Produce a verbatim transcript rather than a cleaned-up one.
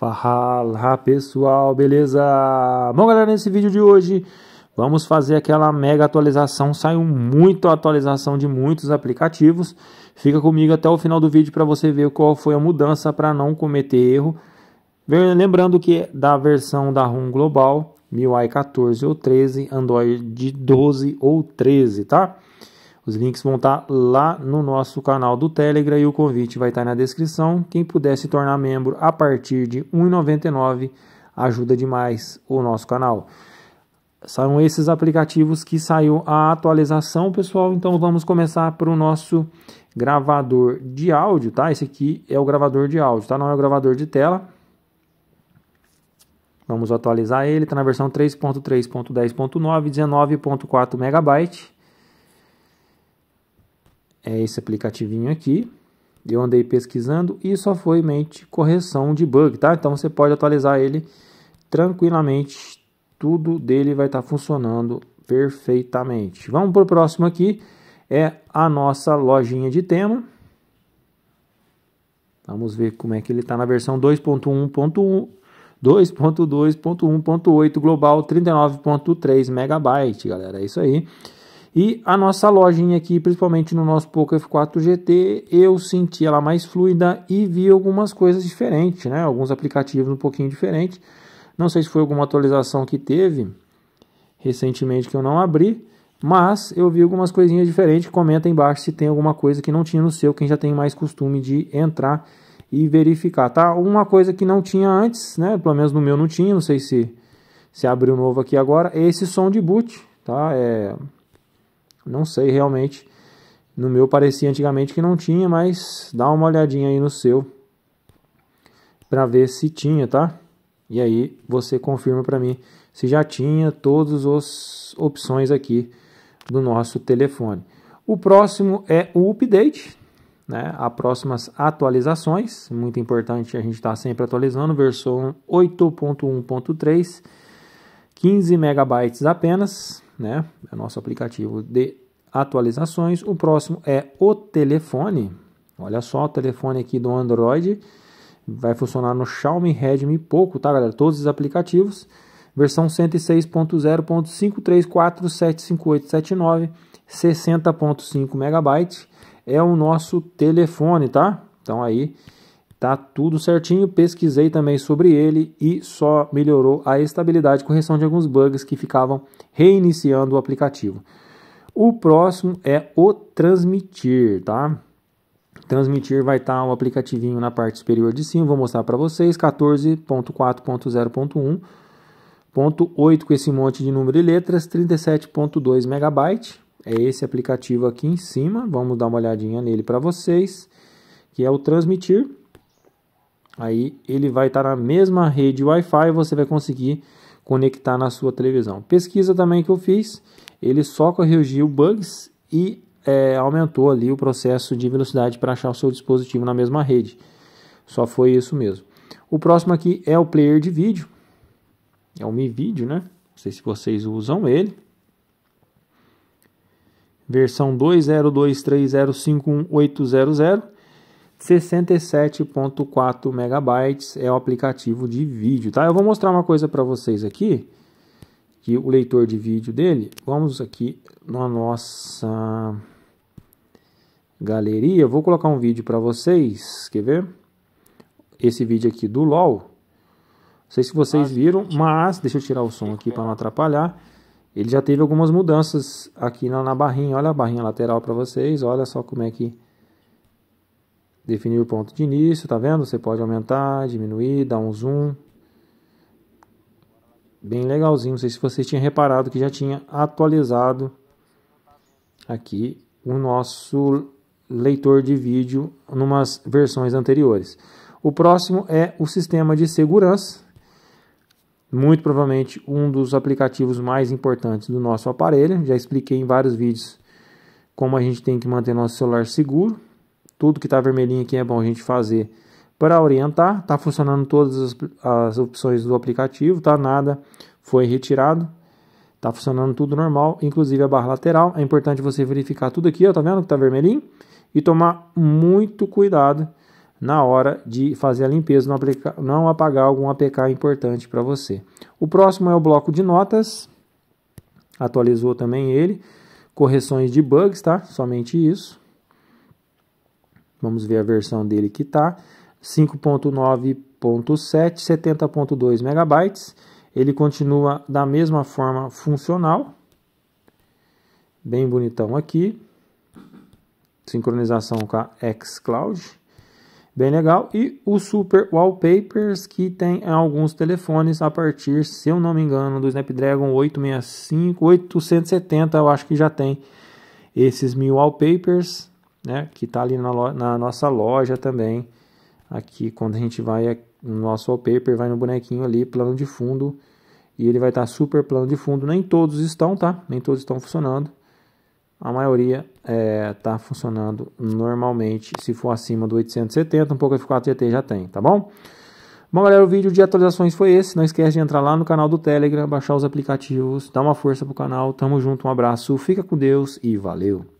Fala pessoal, beleza? Bom galera, nesse vídeo de hoje vamos fazer aquela mega atualização. Saiu muita atualização de muitos aplicativos. Fica comigo até o final do vídeo para você ver qual foi a mudança, para não cometer erro. Lembrando que da versão da ROM global, M I U I quatorze ou treze, Android doze ou treze, tá? Os links vão estar lá no nosso canal do Telegram e o convite vai estar na descrição. Quem puder se tornar membro a partir de um real e noventa e nove centavos ajuda demais o nosso canal. São esses aplicativos que saiu a atualização, pessoal. Então vamos começar para o nosso gravador de áudio, tá? Esse aqui é o gravador de áudio, tá? Não é o gravador de tela. Vamos atualizar ele, está na versão três ponto três ponto dez ponto nove, dezenove vírgula quatro megabytes. É esse aplicativinho aqui. Eu andei pesquisando e só foi mente correção de bug, tá? Então você pode atualizar ele tranquilamente. Tudo dele vai estar funcionando perfeitamente. Vamos para o próximo aqui. É a nossa lojinha de tema. Vamos ver como é que ele está na versão dois ponto um ponto um. dois ponto dois ponto um ponto oito global, trinta e nove vírgula três megabytes, galera, é isso aí. E a nossa lojinha aqui, principalmente no nosso Poco F quatro G T, eu senti ela mais fluida e vi algumas coisas diferentes, né? Alguns aplicativos um pouquinho diferentes. Não sei se foi alguma atualização que teve recentemente que eu não abri, mas eu vi algumas coisinhas diferentes. Comenta aí embaixo se tem alguma coisa que não tinha no seu, quem já tem mais costume de entrar e verificar, tá? Uma coisa que não tinha antes, né? Pelo menos no meu não tinha, não sei se, se abriu novo aqui agora. Esse som de boot, tá? É... Não sei realmente, no meu parecia antigamente que não tinha, mas dá uma olhadinha aí no seu para ver se tinha, tá? E aí você confirma para mim se já tinha todas as opções aqui do nosso telefone. O próximo é o update, né? As próximas atualizações, muito importante a gente estar tá sempre atualizando, versão oito ponto um ponto três, quinze megabytes apenas, né? É o nosso aplicativo de atualizações. O próximo é o telefone, olha só o telefone aqui do Android, vai funcionar no Xiaomi, Redmi e Poco, tá galera? Todos os aplicativos, versão cento e seis ponto zero ponto cinco três quatro sete cinco oito sete nove, sessenta vírgula cinco megabytes. É o nosso telefone, tá? Então aí tá tudo certinho. Pesquisei também sobre ele e só melhorou a estabilidade, correção de alguns bugs que ficavam reiniciando o aplicativo. O próximo é o Transmitir, tá? Transmitir vai estar um aplicativinho na parte superior de cima, vou mostrar para vocês, quatorze ponto quatro ponto zero ponto um ponto oito com esse monte de número e letras, trinta e sete vírgula dois megabytes. É esse aplicativo aqui em cima, vamos dar uma olhadinha nele para vocês, que é o Transmitir. Aí ele vai estar na mesma rede Wi-Fi e você vai conseguir conectar na sua televisão. Pesquisa também que eu fiz, ele só corrigiu bugs e é, aumentou ali o processo de velocidade para achar o seu dispositivo na mesma rede. Só foi isso mesmo. O próximo aqui é o player de vídeo, é o Mi Video, né? Não sei se vocês usam ele. Versão dois ponto zero dois três zero cinco um oito zero zero, sessenta e sete vírgula quatro megabytes, é o aplicativo de vídeo, tá? Eu vou mostrar uma coisa para vocês aqui, que o leitor de vídeo dele, vamos aqui na nossa galeria, vou colocar um vídeo para vocês, quer ver? Esse vídeo aqui do LOL, não sei se vocês viram, mas deixa eu tirar o som aqui para não atrapalhar. Ele já teve algumas mudanças aqui na, na barrinha, olha a barrinha lateral para vocês, olha só como é que definiu o ponto de início, tá vendo? Você pode aumentar, diminuir, dar um zoom, bem legalzinho, não sei se vocês tinham reparado que já tinha atualizado aqui o nosso leitor de vídeo numas versões anteriores. O próximo é o sistema de segurança. Muito provavelmente um dos aplicativos mais importantes do nosso aparelho. Já expliquei em vários vídeos como a gente tem que manter nosso celular seguro. Tudo que está vermelhinho aqui é bom a gente fazer para orientar. Está funcionando todas as opções do aplicativo, tá? Nada foi retirado. Está funcionando tudo normal, inclusive a barra lateral. É importante você verificar tudo aqui, ó, tá vendo que está vermelhinho? E tomar muito cuidado na hora de fazer a limpeza, não, aplicar, não apagar algum A P K importante para você. O próximo é o bloco de notas, atualizou também ele, correções de bugs, tá? Somente isso. Vamos ver a versão dele que tá, cinco ponto nove ponto sete, setenta ponto dois megabytes, ele continua da mesma forma funcional, bem bonitão aqui, sincronização com a X-Cloud, bem legal. E o Super Wallpapers, que tem alguns telefones a partir, se eu não me engano, do Snapdragon oitocentos e sessenta e cinco, oitocentos e setenta, eu acho que já tem esses mil wallpapers, né, que tá ali na, loja, na nossa loja também. Aqui, quando a gente vai no nosso wallpaper, vai no bonequinho ali, plano de fundo, e ele vai estar tá super plano de fundo. Nem todos estão, tá? Nem todos estão funcionando. A maioria está é, funcionando normalmente, se for acima do oitocentos e setenta, um pouco F quatro G T já tem, tá bom? Bom, galera, o vídeo de atualizações foi esse. Não esquece de entrar lá no canal do Telegram, baixar os aplicativos, dar uma força pro canal. Tamo junto, um abraço, fica com Deus e valeu!